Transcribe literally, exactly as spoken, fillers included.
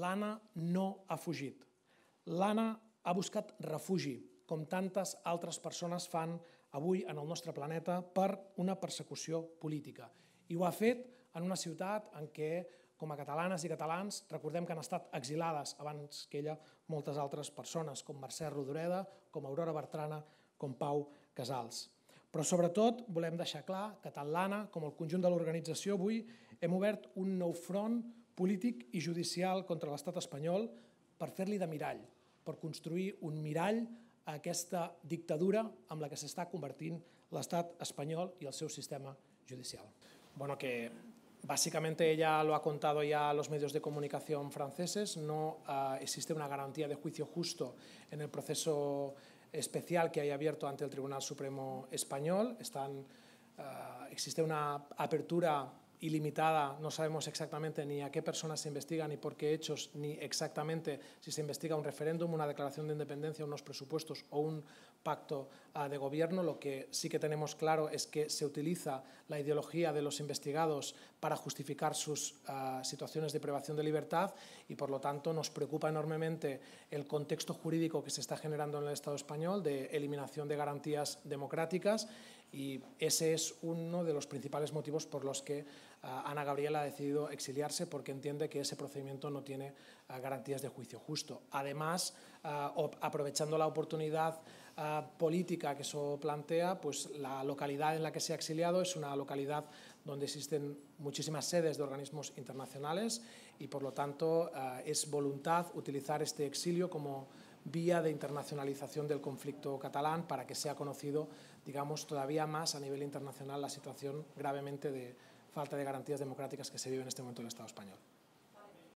l'Anna no ha fugit. L'Anna ha buscat refugi, com tantes altres persones fan avui en el nostre planeta per una persecució política. I ho ha fet en una ciutat en què, com a catalanes i catalans, recordem que han estat exilades abans que ella moltes altres persones, com Mercè Rodoreda, com Aurora Bertrana, com Pau Casals. Però sobretot volem deixar clar que tant l'Anna com el conjunt de l'organització avui hem obert un nou front polític i judicial contra l'estat espanyol per fer-li de mirall, per construir un mirall a aquesta dictadura amb la que s'està convertint l'estat espanyol i el seu sistema judicial. Bueno, que básicamente ella lo ha contado ya a los medios de comunicación franceses, no uh, existe una garantía de juicio justo en el proceso especial que hay abierto ante el Tribunal Supremo español. Están, uh, existe una apertura ilimitada, no sabemos exactamente ni a qué personas se investiga, ni por qué hechos, ni exactamente si se investiga un referéndum, una declaración de independencia, unos presupuestos o un pacto de gobierno. Lo que sí que tenemos claro es que se utiliza la ideología de los investigados para justificar sus uh, situaciones de privación de libertad y, por lo tanto, nos preocupa enormemente el contexto jurídico que se está generando en el Estado español de eliminación de garantías democráticas. Y ese es uno de los principales motivos por los que uh, Ana Gabriel ha decidido exiliarse, porque entiende que ese procedimiento no tiene uh, garantías de juicio justo. Además, uh, aprovechando la oportunidad uh, política que eso plantea, pues la localidad en la que se ha exiliado es una localidad donde existen muchísimas sedes de organismos internacionales y, por lo tanto, uh, es voluntad utilizar este exilio como vía de internacionalización del conflicto catalán para que sea conocido, digamos, todavía más a nivel internacional la situación gravemente de falta de garantías democráticas que se vive en este momento en el Estado español.